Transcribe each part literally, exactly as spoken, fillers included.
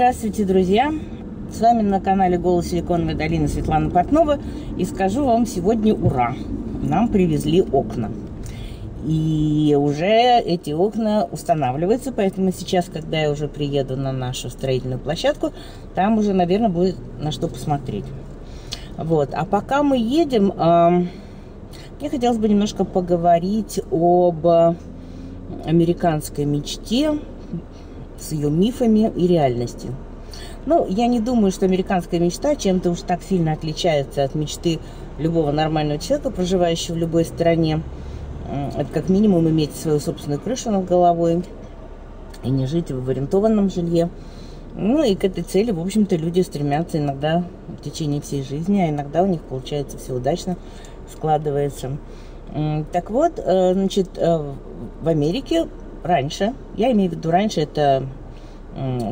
Здравствуйте, друзья! С вами на канале Голос Силиконовой Долины Светлана Портнова. И скажу вам сегодня ура! Нам привезли окна. И уже эти окна устанавливаются, поэтому сейчас, когда я уже приеду на нашу строительную площадку, там уже, наверное, будет на что посмотреть. Вот. А пока мы едем, мне хотелось бы немножко поговорить об американской мечте с ее мифами и реальностью. Ну, я не думаю, что американская мечта чем-то уж так сильно отличается от мечты любого нормального человека, проживающего в любой стране. Это как минимум иметь свою собственную крышу над головой и не жить в арендованном жилье. Ну и к этой цели, в общем-то, люди стремятся иногда в течение всей жизни, а иногда у них получается все удачно, складывается. Так вот, значит, в Америке раньше, я имею в виду раньше, это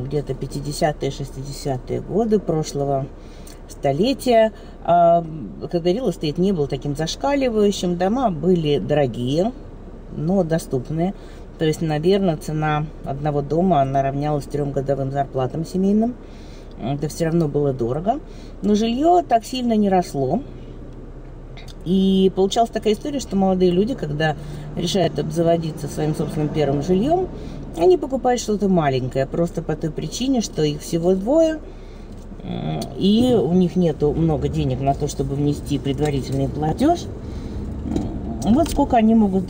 где-то пятидесятые, шестидесятые годы прошлого столетия, когда рил-эстейт не был таким зашкаливающим, дома были дорогие, но доступные. То есть, наверное, цена одного дома, она равнялась трем годовым зарплатам семейным. Это все равно было дорого. Но жилье так сильно не росло. И получалась такая история, что молодые люди, когда решают обзаводиться своим собственным первым жильем, они покупают что-то маленькое, просто по той причине, что их всего двое, и у них нету много денег на то, чтобы внести предварительный платеж. Вот сколько они могут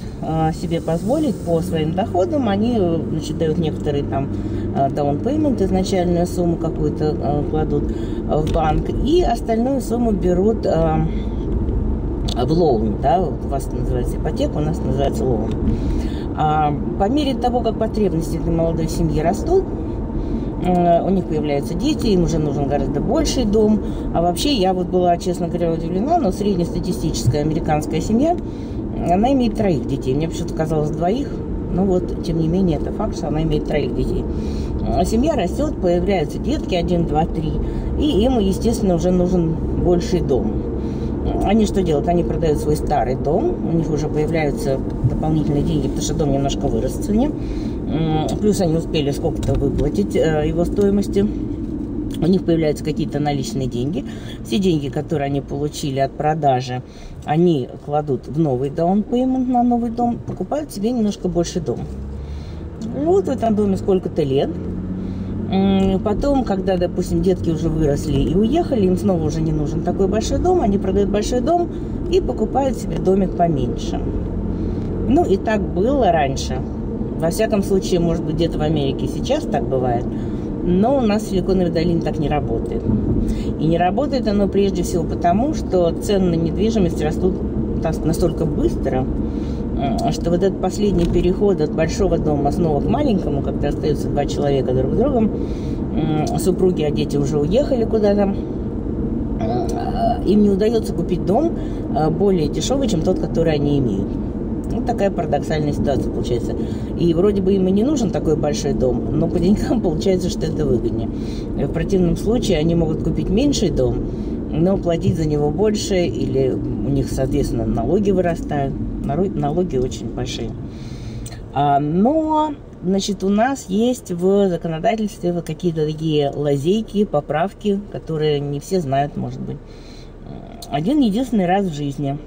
себе позволить по своим доходам. Они, значит, дают некоторые там down payment, изначальную сумму какую-то кладут в банк, и остальную сумму берут в лоун, да, у вас называется ипотека, у нас называется лоун. По мере того, как потребности для молодой семьи растут, у них появляются дети, им уже нужен гораздо больший дом. А вообще, я вот была, честно говоря, удивлена, но среднестатистическая американская семья, она имеет троих детей. Мне почему-то казалось двоих, но вот, тем не менее, это факт, что она имеет троих детей. Семья растет, появляются детки, один, два, три, и им, естественно, уже нужен больший дом. Они что делают? Они продают свой старый дом, у них уже появляются дополнительные деньги, потому что дом немножко вырос в цене. Плюс они успели сколько-то выплатить его стоимости. У них появляются какие-то наличные деньги. Все деньги, которые они получили от продажи, они кладут в новый down payment на новый дом, покупают себе немножко больше дом. Вот в этом доме сколько-то лет. Потом, когда, допустим, детки уже выросли и уехали, им снова уже не нужен такой большой дом, они продают большой дом и покупают себе домик поменьше. Ну и так было раньше. Во всяком случае, может быть, где-то в Америке сейчас так бывает, но у нас в Силиконовой долине так не работает. И не работает оно прежде всего потому, что цены на недвижимость растут настолько быстро, что вот этот последний переход от большого дома снова к маленькому, когда остаются два человека друг с другом, супруги, а дети уже уехали куда-то, им не удается купить дом более дешевый, чем тот, который они имеют. Вот такая парадоксальная ситуация получается. И вроде бы им и не нужен такой большой дом, но по деньгам получается, что это выгоднее. В противном случае они могут купить меньший дом, но платить за него больше, или у них, соответственно, налоги вырастают. Налоги очень большие. Но, значит, у нас есть в законодательстве какие-то такие лазейки, поправки, которые не все знают, может быть. Один единственный раз в жизни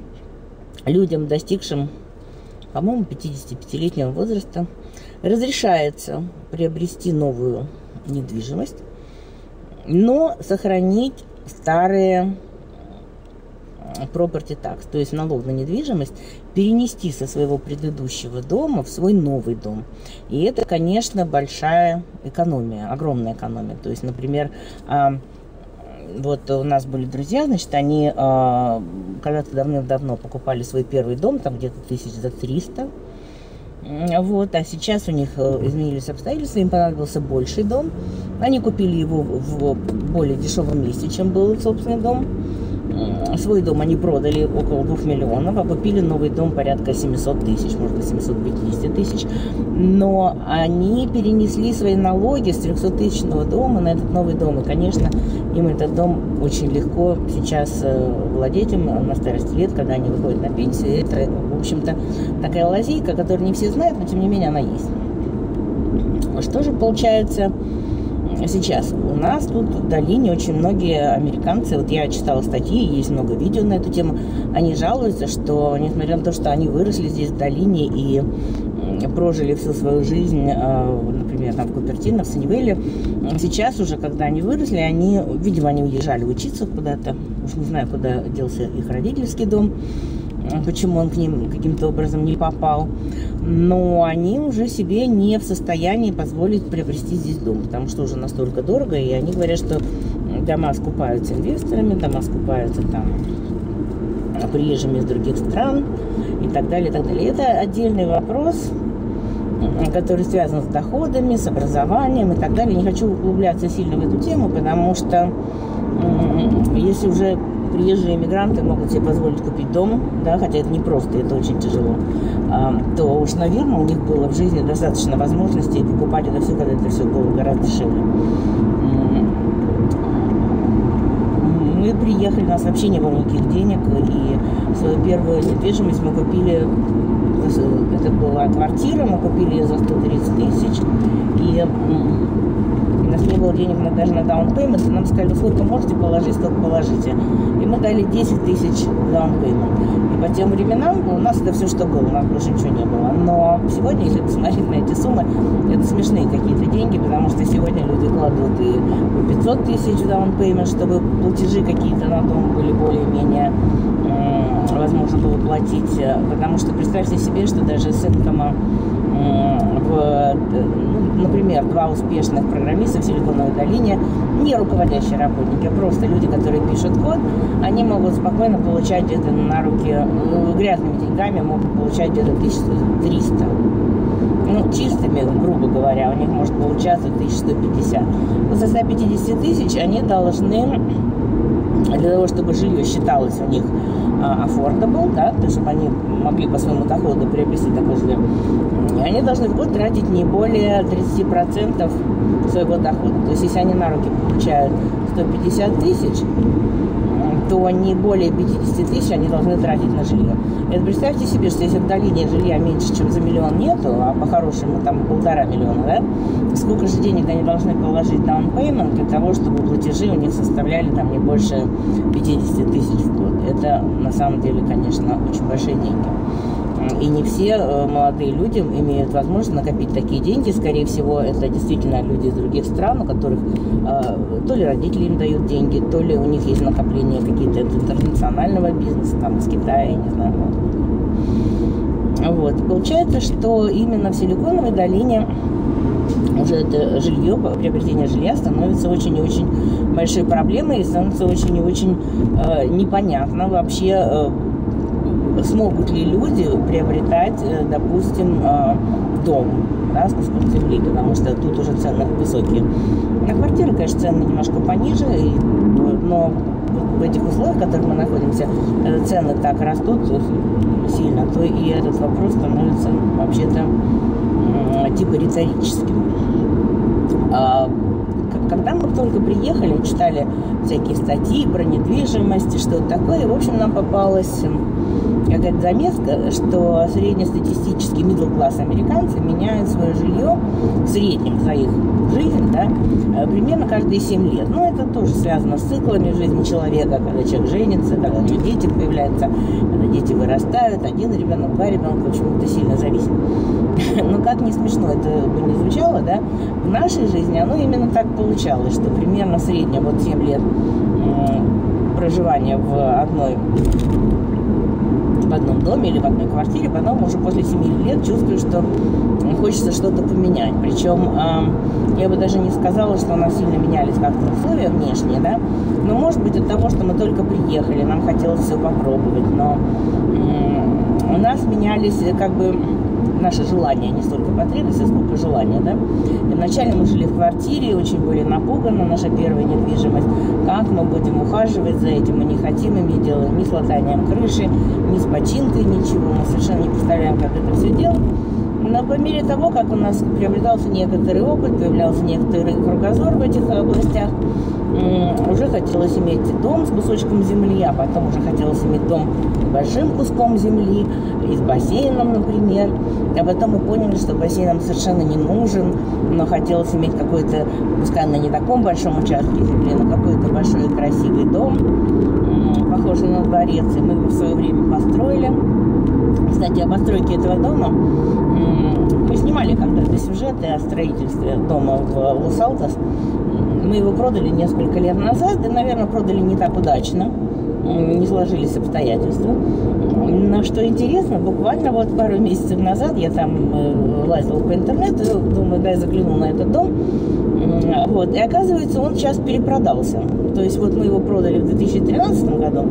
людям, достигшим, по-моему, пятидесятипятилетнего возраста, разрешается приобрести новую недвижимость, но сохранить старые property tax, то есть налог на недвижимость, перенести со своего предыдущего дома в свой новый дом. И это, конечно, большая экономия, огромная экономия. То есть, например, вот у нас были друзья, значит, они когда-то давным-давно покупали свой первый дом, там где-то тысяч за триста. Вот, а сейчас у них изменились обстоятельства, им понадобился больший дом. Они купили его в более дешевом месте, чем был собственный дом. Свой дом они продали около двух миллионов, а купили новый дом порядка семисот тысяч, может быть, семьсот пятьдесят тысяч. Но они перенесли свои налоги с трехсоттысячного дома на этот новый дом. И, конечно, им этот дом очень легко сейчас владеть им на старости лет, когда они выходят на пенсию. Это, в общем-то, такая лазейка, которую не все знают, но, тем не менее, она есть. Что же получается? сейчас. У нас тут в долине очень многие американцы, вот я читала статьи, есть много видео на эту тему, они жалуются, что несмотря на то, что они выросли здесь в долине и прожили всю свою жизнь, например, там в Купертино, в Саннивейле, сейчас уже, когда они выросли, они, видимо, они уезжали учиться куда-то, уж не знаю, куда делся их родительский дом, почему он к ним каким-то образом не попал, но они уже себе не в состоянии позволить приобрести здесь дом, потому что уже настолько дорого, и они говорят, что дома скупаются инвесторами, дома скупаются там приезжими из других стран и так далее, и так далее. Это отдельный вопрос, который связан с доходами, с образованием и так далее. Не хочу углубляться сильно в эту тему, потому что если уже приезжие иммигранты могут себе позволить купить дом, да, хотя это непросто, это очень тяжело, то уж, наверное, у них было в жизни достаточно возможностей покупать это все, когда это все было гораздо дешевле. Мы приехали, у нас вообще не было никаких денег, и свою первую недвижимость мы купили, это была квартира, мы купили ее за сто тридцать тысяч, и у нас не было денег даже на даунпеймент, и нам сказали, сколько можете положить, столько положите. И мы дали десять тысяч даунпеймент. И по тем временам у нас это все, что было, у нас больше ничего не было. Но сегодня, если посмотреть на эти суммы, это смешные какие-то деньги, потому что сегодня люди кладут и по пятьсот тысяч даунпеймент, чтобы платежи какие-то на дом были более-менее возможно было платить. Потому что представьте себе, что даже с инкома, в, например, два успешных программиста в Силиконовой долине, не руководящие работники, а просто люди, которые пишут код, они могут спокойно получать где-то на руки, грязными деньгами могут получать где-то тысячу триста. Ну, чистыми, грубо говоря, у них может получаться тысяча сто пятьдесят. Вот со ста пятидесяти тысяч они должны, для того, чтобы жилье считалось у них affordable, да, то, чтобы они могли по своему доходу приобрести такое жилье, они должны в год тратить не более тридцати процентов своего дохода. То есть, если они на руки получают сто пятьдесят тысяч, то не более пятидесяти тысяч они должны тратить на жилье. Это представьте себе, что если в долине жилья меньше, чем за миллион нету, а по-хорошему там полтора миллиона, да, сколько же денег они должны положить даунпеймент для того, чтобы платежи у них составляли там не больше пятидесяти тысяч в год. Это на самом деле, конечно, очень большие деньги. И не все молодые люди имеют возможность накопить такие деньги. Скорее всего, это действительно люди из других стран, у которых то ли родители им дают деньги, то ли у них есть накопления какие-то интернационального бизнеса, там, из Китая, я не знаю. Вот. И получается, что именно в Силиконовой долине уже это жилье, приобретение жилья становится очень и очень большой проблемой и становится очень и очень э, непонятно вообще, э, смогут ли люди приобретать, э, допустим, э, дом, да, с куском земли, потому что тут уже цены высокие. На квартиры, конечно, цены немножко пониже, и, но в этих условиях, в которых мы находимся, цены так растут сильно, то и этот вопрос становится вообще-то типа риторическим. А когда мы только приехали, читали всякие статьи про недвижимость и что-то такое, и, в общем, нам попалась какая-то заметка, что среднестатистический middle-класс американцы меняют свое жилье в среднем за их жизнь, да, примерно каждые семь лет. Но это тоже связано с циклами жизни человека, когда человек женится, когда у него дети появляются, когда дети вырастают, один ребенок, два ребенка, почему-то сильно зависит. Но как не смешно это бы не звучало, да, в нашей жизни оно именно так получалось, что примерно в среднем вот семь лет проживания в одной в одном доме или в одной квартире, потом уже после семи лет чувствую, что хочется что-то поменять. Причем я бы даже не сказала, что у нас сильно менялись как-то условия внешние, да. Но может быть от того, что мы только приехали, нам хотелось все попробовать, но у нас менялись как бы наши желания, не столько потребности, сколько желания, да. И вначале мы жили в квартире, очень были напуганы, наша первая недвижимость. Как мы будем ухаживать за этим? Мы не хотим иметь дело ни с латанием крыши, ни с починкой, ничего. Мы совершенно не представляем, как это все делать. Но по мере того, как у нас приобретался некоторый опыт, появлялся некоторый кругозор в этих областях, уже хотелось иметь дом с кусочком земли, а потом уже хотелось иметь дом с большим куском земли, и с бассейном, например. А потом мы поняли, что бассейн нам совершенно не нужен, но хотелось иметь какой-то, пускай на не таком большом участке земли, но какой-то большой красивый дом, похожий на дворец, и мы его в свое время построили. Кстати, о постройке этого дома мы снимали когда-то сюжеты о строительстве дома в Лос-Алтос. Мы его продали несколько лет назад, и, наверное, продали не так удачно, не сложились обстоятельства. Но что интересно, буквально вот пару месяцев назад я там лазила по интернету, думаю, да, я загляну на этот дом. Вот, и оказывается, он сейчас перепродался. То есть вот мы его продали в две тысячи тринадцатом году,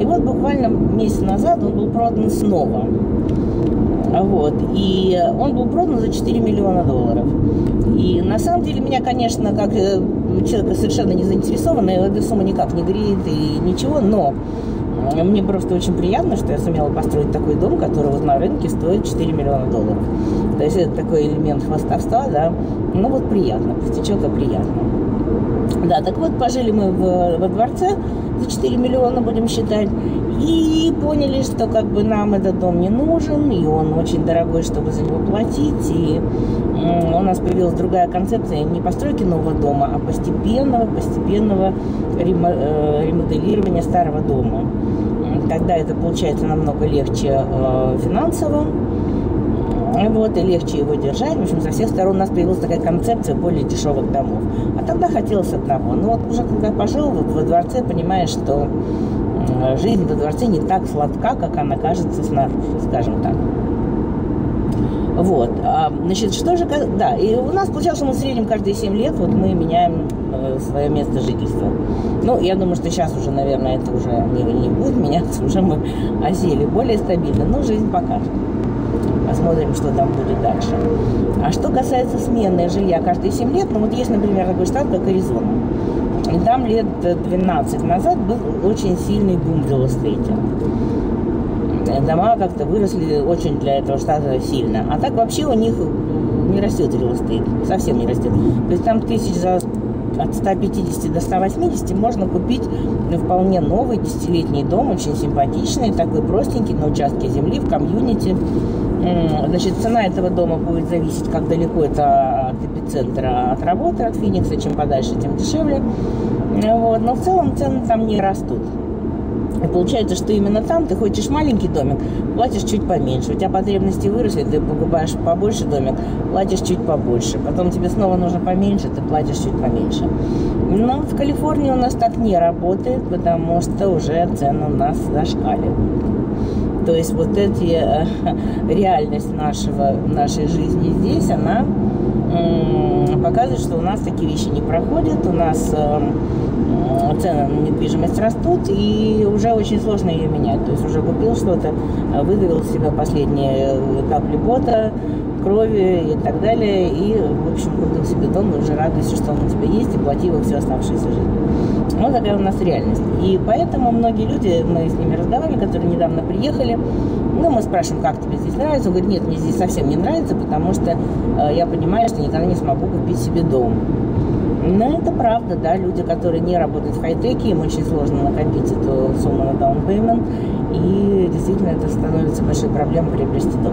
и вот буквально месяц назад он был продан снова. Вот, и он был продан за четыре миллиона долларов. И на самом деле меня, конечно, как человека совершенно не заинтересованного, эта сумма никак не греет и ничего, но мне просто очень приятно, что я сумела построить такой дом, который вот на рынке стоит четыре миллиона долларов. То есть это такой элемент хвастовства, да, ну вот приятно, пустячок, а приятно. Да, так вот, пожили мы в, во дворце за четыре миллиона, будем считать, и поняли, что как бы нам этот дом не нужен, и он очень дорогой, чтобы за него платить, и у нас появилась другая концепция не постройки нового дома, а постепенного, постепенного ремоделирования старого дома. Тогда это получается намного легче финансово, вот, и легче его держать. В общем, со всех сторон у нас появилась такая концепция более дешевых домов. А тогда хотелось одного. Но вот уже когда пожил вот во дворце, понимаешь, что жизнь во дворце не так сладка, как она кажется снаружи, скажем так. Вот. А, значит, что же... Да, и у нас получалось, что мы в среднем каждые семь лет вот мы меняем э, свое место жительства. Ну, я думаю, что сейчас уже, наверное, это уже не, не будет меняться, уже мы осели более стабильно, но жизнь покажет. Посмотрим, что там будет дальше. А что касается смены жилья каждые семь лет, ну вот есть, например, такой штат, как Аризона. И там лет двенадцать назад был очень сильный бум в рил-эстейте. Дома как-то выросли очень для этого штата сильно. А так вообще у них не растет рил-эстейт, совсем не растет. То есть там тысяч за от ста пятидесяти до ста восьмидесяти можно купить вполне новый десятилетний дом, очень симпатичный, такой простенький, на участке земли, в комьюнити. Значит, цена этого дома будет зависеть, как далеко это от эпицентра, от работы, от Феникса. Чем подальше, тем дешевле. Вот. Но в целом цены там не растут. И получается, что именно там ты хочешь маленький домик, платишь чуть поменьше. У тебя потребности выросли, ты покупаешь побольше домик, платишь чуть побольше. Потом тебе снова нужно поменьше, ты платишь чуть поменьше. Но в Калифорнии у нас так не работает, потому что уже цены у нас зашкаливают. То есть вот эти, реальность нашего, нашей жизни здесь, она показывает, что у нас такие вещи не проходят, у нас цены на недвижимость растут, и уже очень сложно ее менять. То есть уже купил что-то, выдавил из себя последние капли пота, крови и так далее, и, в общем, купил себе дом, и уже радуйся, что он у тебя есть, и плати его всю оставшуюся жизнь. Вот такая у нас реальность. И поэтому многие люди, мы с ними разговаривали, которые недавно приехали, ну, мы спрашиваем, как тебе здесь нравится? Он говорит, нет, мне здесь совсем не нравится, потому что э, я понимаю, что никогда не смогу купить себе дом. Но это правда, да, люди, которые не работают в хай-теке, им очень сложно накопить эту сумму на даун-пеймент, и действительно это становится большой проблемой приобрести дом.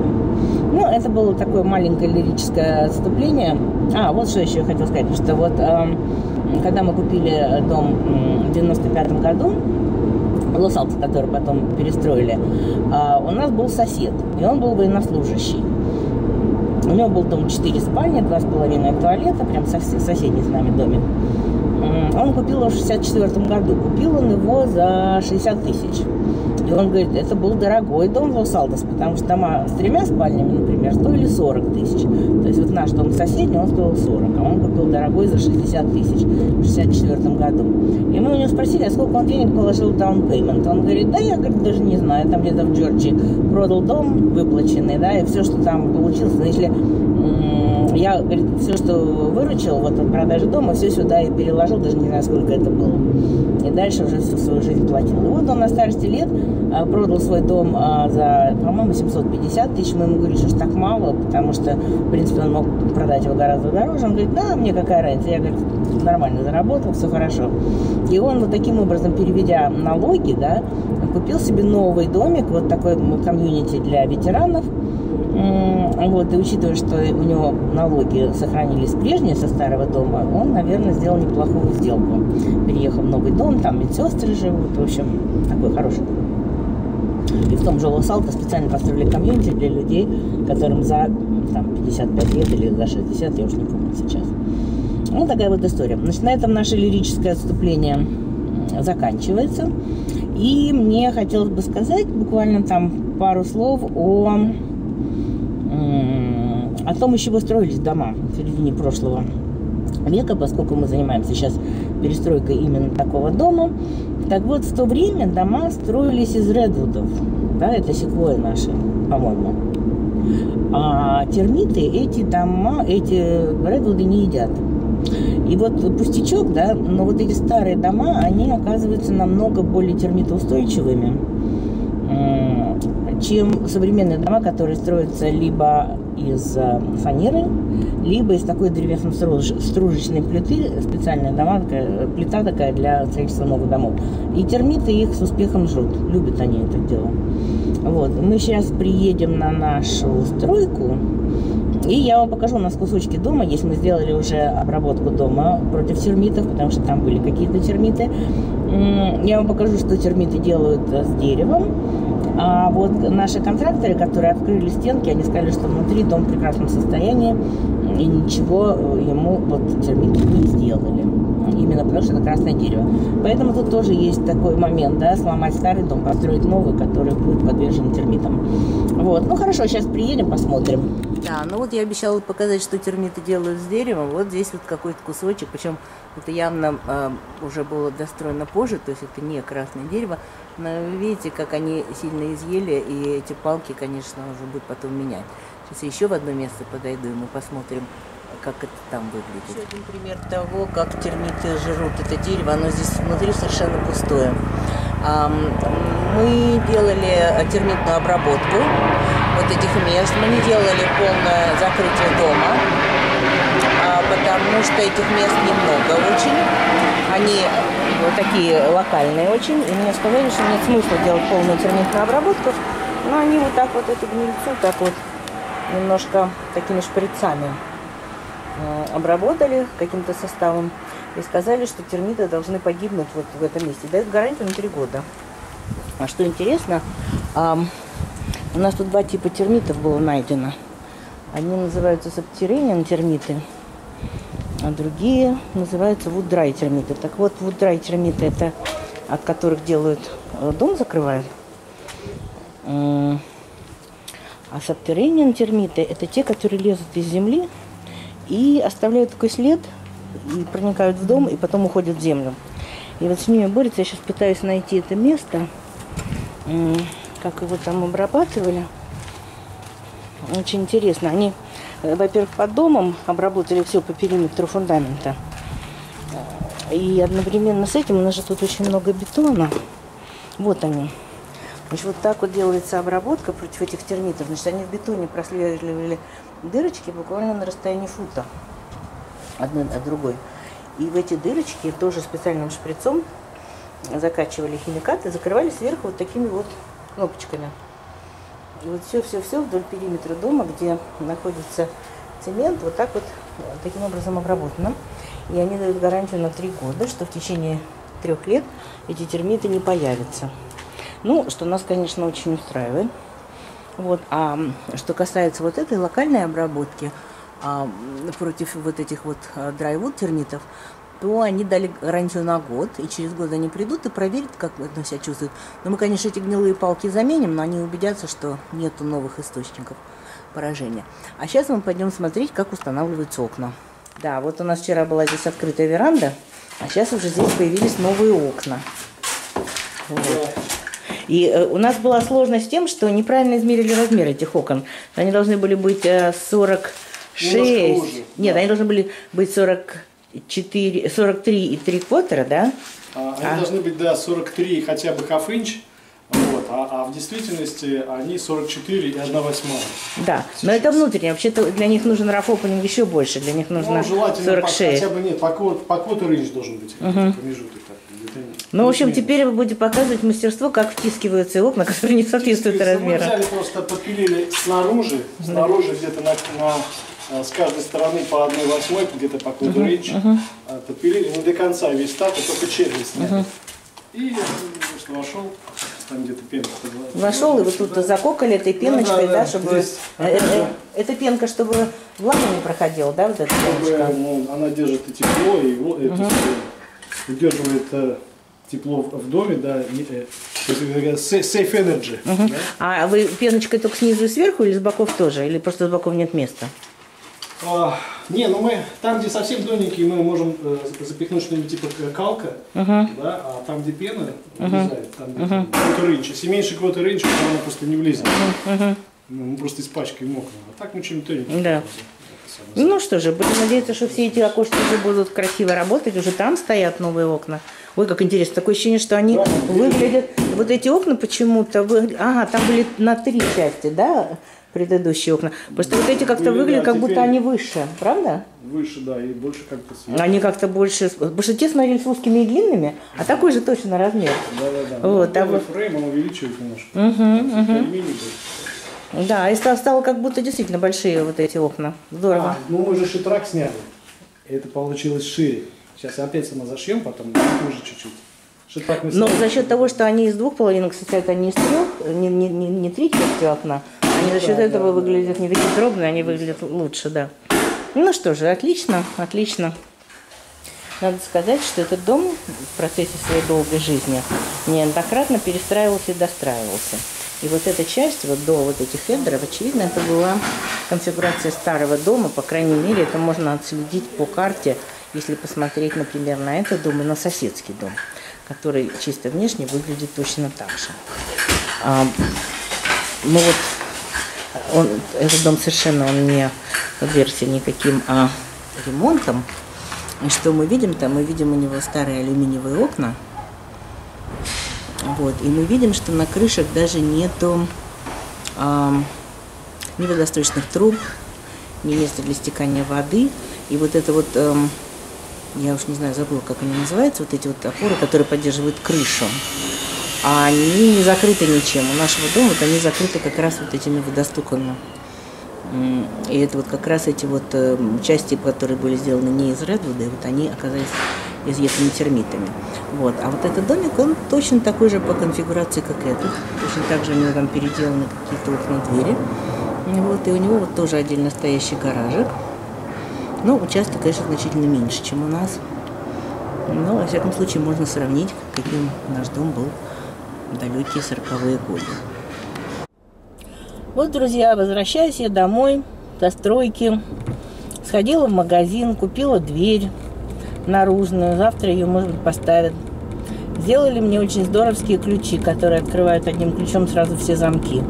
Ну, это было такое маленькое лирическое отступление. А, вот что еще я хотела сказать, что вот э, когда мы купили дом в девяносто пятом году, Лос-Алтос, который потом перестроили, у нас был сосед, и он был военнослужащий. У него был дом четыре спальни, два с половиной туалета, прям соседний с нами домик. Он купил его в шестьдесят четвёртом году, купил он его за шестьдесят тысяч. И он говорит, это был дорогой дом в Лос-Алтос, потому что дома с тремя спальнями, например, стоили сорок тысяч. То есть вот наш дом соседний, он стоил сорок, а он купил дорогой за шестьдесят тысяч в шестьдесят четвёртом году. И мы у него спросили, а сколько он денег положил в даун-пеймент. Он говорит, да я говорит, даже не знаю, там где-то в Джорджии продал дом выплаченный, да, и все, что там получилось, если... я все, что выручил вот от продажи дома, все сюда и переложил, даже не знаю, сколько это было. И дальше уже всю свою жизнь платил. И вот он на старости лет продал свой дом за, по-моему, семьсот пятьдесят тысяч. Мы ему говорили, что так мало, потому что, в принципе, он мог продать его гораздо дороже. Он говорит, да, мне какая разница. Я, говорит, нормально заработал, все хорошо. И он вот таким образом, переведя налоги, да, купил себе новый домик, вот такой комьюнити для ветеранов. Вот, и учитывая, что у него налоги сохранились прежние со старого дома, он, наверное, сделал неплохую сделку. Переехал в новый дом, там медсестры живут, в общем, такой хороший дом. И в том же Лос-Алтос специально построили комьюнити для людей, которым за там, пятьдесят пять лет или за шестьдесят, я уже не помню сейчас. Ну, такая вот история. Значит, на этом наше лирическое отступление заканчивается. И мне хотелось бы сказать буквально там пару слов о... о том, из чего строились дома в середине прошлого века, поскольку мы занимаемся сейчас перестройкой именно такого дома. Так вот, в то время дома строились из редвудов, да, это секвойя наши, по-моему. А термиты эти дома, эти редвуды не едят. И вот пустячок, да, но вот эти старые дома, они оказываются намного более термитоустойчивыми, чем современные дома, которые строятся либо из фанеры, либо из такой древесно-стружечной плиты, специальная дома, такая, плита такая для строительства новых домов. И термиты их с успехом жрут, любят они это дело. Вот. Мы сейчас приедем на нашу стройку, и я вам покажу, у нас кусочки дома есть. Мы сделали уже обработку дома против термитов, потому что там были какие-то термиты. Я вам покажу, что термиты делают с деревом. А вот наши контракторы, которые открыли стенки, они сказали, что внутри дом в прекрасном состоянии, и ничего ему вот термиты не сделали. Именно потому, что это красное дерево. Поэтому тут тоже есть такой момент, да, сломать старый дом, построить новый, который будет подвержен термитам. Вот, ну хорошо, сейчас приедем, посмотрим. Да, ну вот я обещала показать, что термиты делают с деревом. Вот здесь вот какой-то кусочек, причем это явно э, уже было достроено позже, то есть это не красное дерево. Но видите, как они сильно изъели, и эти палки, конечно, уже будут потом менять. Сейчас я еще в одно место подойду, и мы посмотрим, как это там выглядит. Еще один пример того, как термиты жрут это дерево. Оно здесь внутри совершенно пустое. Мы делали термитную обработку вот этих мест. Мы не делали полное закрытие дома, потому что этих мест немного очень. Они вот такие локальные очень. И мне сказали, что нет смысла делать полную термитную обработку. Но они вот так вот эту гнильцу так вот немножко такими шприцами обработали каким-то составом и сказали, что термиты должны погибнуть вот в этом месте. Дают гарантию на три года. А что интересно, у нас тут два типа термитов было найдено. Они называются сабтерейниен термиты, а другие называются вуддрай термиты. Так вот, вуддрай термиты — это от которых делают дом, закрывают. А сабтерейниен термиты — это те, которые лезут из земли и оставляют такой след, и проникают в дом, и потом уходят в землю. И вот с ними борются. Я сейчас пытаюсь найти это место, как его там обрабатывали. Очень интересно. Они, во-первых, под домом обработали все по периметру фундамента. И одновременно с этим у нас же тут очень много бетона. Вот они. Значит, вот так вот делается обработка против этих термитов. Значит, они в бетоне просверливали дырочки буквально на расстоянии фута одной от другой. И в эти дырочки тоже специальным шприцом закачивали химикаты, закрывали сверху вот такими вот кнопочками. И вот все-все-все вдоль периметра дома, где находится цемент, вот так вот таким образом обработано. И они дают гарантию на три года, что в течение трех лет эти термиты не появятся. Ну, что нас, конечно, очень устраивает. Вот. А что касается вот этой локальной обработки а, против вот этих вот драйвуд термитов, то они дали гарантию на год, и через год они придут и проверят, как это себя чувствует. Но мы, конечно, эти гнилые палки заменим, но они убедятся, что нету новых источников поражения. А сейчас мы пойдем смотреть, как устанавливаются окна. Да, вот у нас вчера была здесь открытая веранда, а сейчас уже здесь появились новые окна. Вот. И у нас была сложность с тем, что неправильно измерили размер этих окон. Они должны были быть сорок шесть. Нет, да. Они должны были быть сорок четыре, сорок три и три квартера, да? Они а. должны быть, да, сорок три хотя бы half-инч. Вот, а, а в действительности они сорок четыре и одна восьмая. Да, сейчас. Но это внутреннее. Вообще-то для них нужен рафопенинг еще больше. Для них нужно, ну, сорок шесть. По, хотя бы нет, по, по квотер инч должен быть, угу, промежуток. Ну, в общем, теперь вы будете показывать мастерство, как втискиваются окна, которые не соответствуют размеру. Мы взяли, просто подпилили снаружи, снаружи где-то на, на, с каждой стороны по одной восьмой, где-то по квадричу, подпилили не до конца весь так, а только челюсть сняли. И что вошел, там где-то пенка. Вошел, и вы тут закокали этой пеночкой, да, чтобы... Эта пенка, чтобы влагу не проходила, да, вот эта пеночка? Она держит и тепло, и воду, удерживает тепло в доме, да, safe energy. Угу. Да? А вы пеночкой только снизу и сверху, или с боков тоже, или просто с боков нет места? А, не, ну мы там, где совсем тоненькие, мы можем э, запихнуть что-нибудь типа калка, угу, да, а там, где пена, угу, влезает, там угу. квотеринч. Если меньше квотеринч, то она просто не влезет. Угу. Мы просто испачкаем окна. А так мы чем-то тоненьким. Да. Ну что же, будем надеяться, что все эти окошки уже будут красиво работать, уже там стоят новые окна. Ой, как интересно, такое ощущение, что они, да, выглядят, вот эти окна почему-то, вы... ага, там были на три части, да, предыдущие окна, просто да, вот эти как-то выглядят, да, как будто они выше, правда? Выше, да, и больше как-то сверху. Они как-то больше, потому что те смотрели с узкими и длинными, а такой же точно размер. Да-да-да, вот, ну, а вот... фрейм он увеличивает немножко. Угу, угу. Да, и стало как будто действительно большие вот эти окна. Здорово. А, ну мы же шитрак сняли. Это получилось шире. Сейчас опять мы зашьем, потом уже чуть-чуть. Шитрак мы сняли. Но за счет того, что они из двух половинок состоят, они из трех, не, не, не, не три части окна, они, ну, за счет, да, этого, да, выглядят, да, не такие дробные, они выглядят лучше, да. Ну что же, отлично, отлично. Надо сказать, что этот дом в процессе своей долгой жизни неоднократно перестраивался и достраивался. И вот эта часть, вот до вот этих хедеров, очевидно, это была конфигурация старого дома. По крайней мере, это можно отследить по карте, если посмотреть, например, на этот дом и на соседский дом, который чисто внешне выглядит точно так же. А, ну вот, он, этот дом совершенно он не подвергся никаким а, ремонтам. И что мы видим там? Мы видим у него старые алюминиевые окна. Вот, и мы видим, что на крышах даже нету э, ни водосточных труб, ни места для стекания воды. И вот это вот, э, я уж не знаю, забыла, как они называются, вот эти вот опоры, которые поддерживают крышу, они не закрыты ничем. У нашего дома вот они закрыты как раз вот этими водостоками. И это вот как раз эти вот э, части, которые были сделаны не из Redwood, вот они оказались изъятыми термитами. Вот. А вот этот домик, он точно такой же по конфигурации, как этот. Точно так же у него там переделаны какие-то окна, двери. Вот. И у него вот тоже отдельно стоящий гаражик. Но участок, конечно, значительно меньше, чем у нас. Но, во всяком случае, можно сравнить, каким наш дом был в далекие сороковые годы. Вот, друзья, возвращаюсь я домой со стройки. Сходила в магазин, купила дверь наружную, завтра ее, может быть, поставят. Сделали мне очень здоровские ключи, которые открывают одним ключом сразу все замки.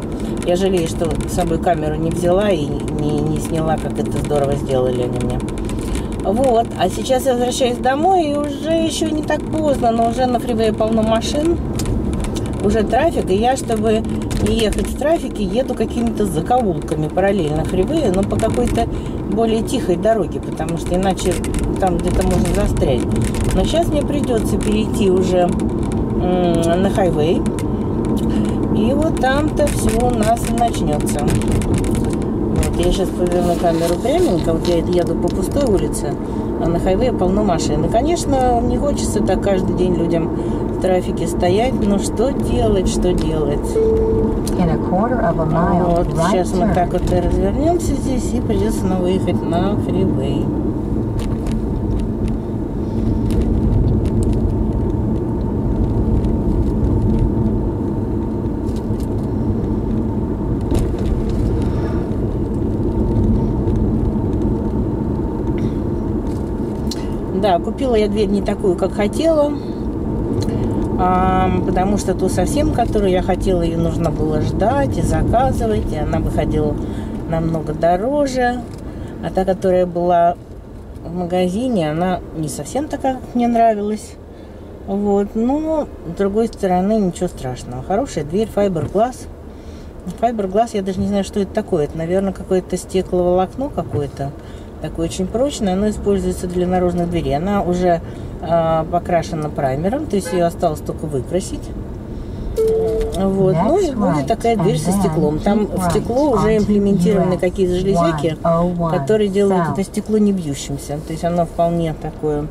Я жалею, что с собой камеру не взяла и не, не сняла, как это здорово сделали они мне. Вот, а сейчас я возвращаюсь домой, и уже еще не так поздно, но уже на фривее полно машин, уже трафик, и я, чтобы не ехать в трафике, еду какими-то закоулками параллельно фривею, но по какой-то более тихой дороге, потому что иначе там где-то можно застрять. Но сейчас мне придется перейти уже на хайвей, и вот там-то все у нас и начнется. Вот, я сейчас поверну камеру пряменько, вот я еду по пустой улице, а на хайвее полно машин. И, конечно, не хочется так каждый день людям в трафике стоять, но что делать, что делать. Вот, сейчас мы так вот и развернемся здесь, и придется снова ехать на фривей. Да, купила я дверь не такую, как хотела, потому что ту совсем, которую я хотела, ее нужно было ждать и заказывать, и она выходила намного дороже. А та, которая была в магазине, она не совсем такая, как мне нравилась. Вот, но с другой стороны ничего страшного. Хорошая дверь, fiberglass. Fiberglass, я даже не знаю, что это такое. Это, наверное, какое-то стекловолокно какое-то. Такое очень прочное. Оно используется для наружных дверей. Она уже э, покрашена праймером, то есть ее осталось только выкрасить. Вот. Ну и будет такая дверь со стеклом. Там в стекло уже имплементированы какие-то железяки, которые делают это стекло не бьющимся. То есть оно вполне такое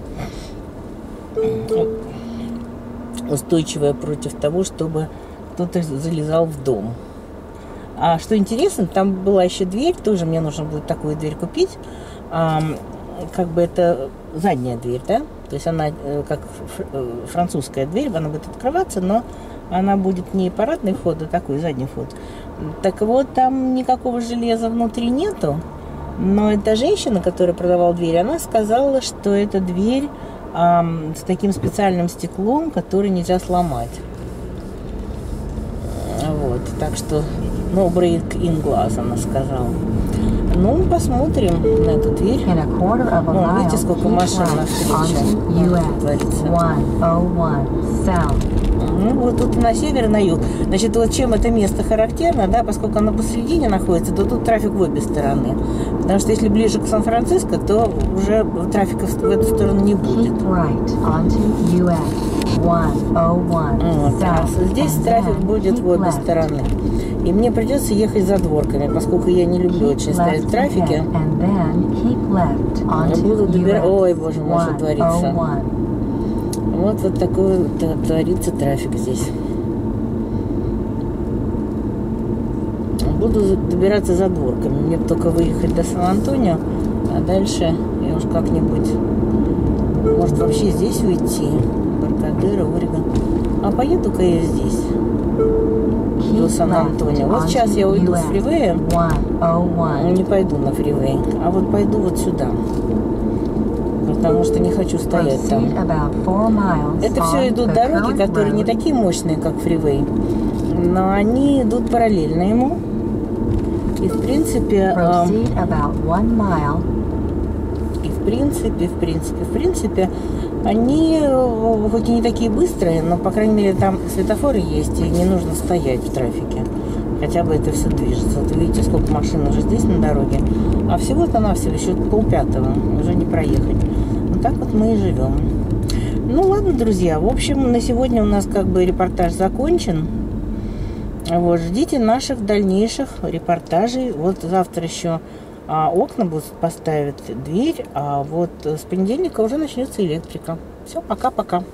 устойчивое против того, чтобы кто-то залезал в дом. А что интересно, там была еще дверь, тоже мне нужно будет такую дверь купить. А, как бы это задняя дверь, да? То есть она как французская дверь, она будет открываться, но она будет не парадный вход, а такой задний вход. Так вот, там никакого железа внутри нету. Но эта женщина, которая продавала дверь, она сказала, что это дверь а, с таким специальным стеклом, который нельзя сломать. Вот, так что... No break in glass, она сказала. Ну, посмотрим на эту дверь. Ну, видите, сколько машин навстречу. Ну, вот тут на север и на юг. Значит, вот чем это место характерно, да, поскольку оно посередине находится, то тут трафик в обе стороны. Потому что если ближе к Сан-Франциско, то уже трафика в эту сторону не будет. Вот, а здесь трафик будет в обе стороны. И мне придется ехать за дворками, поскольку я не люблю очень стоять в трафике. Я буду добирать... Ой, боже мой, что творится. Вот, вот такой вот творится трафик здесь. Буду добираться за дворками. Мне только выехать до Сан-Антонио, а дальше я уж как-нибудь... Может, вообще здесь уйти? Баркадера, Орегон. А поеду-ка я здесь. До Сан-Антонио. Вот сейчас я уйду с фривея. Не пойду на фривей. А вот пойду вот сюда. Потому что не хочу стоять там. Это все идут дороги, которые не такие мощные, как фривей. Но они идут параллельно ему. И в принципе... И в принципе, в принципе, в принципе... Они хоть и не такие быстрые, но, по крайней мере, там светофоры есть, и не нужно стоять в трафике. Хотя бы это все движется. Вот видите, сколько машин уже здесь на дороге. А всего-то навсего еще полпятого, уже не проехать. Вот так вот мы и живем. Ну ладно, друзья, в общем, на сегодня у нас как бы репортаж закончен. Вот, ждите наших дальнейших репортажей. Вот завтра еще... А окна будут поставить, дверь, а вот с понедельника уже начнется электрика. Все, пока-пока.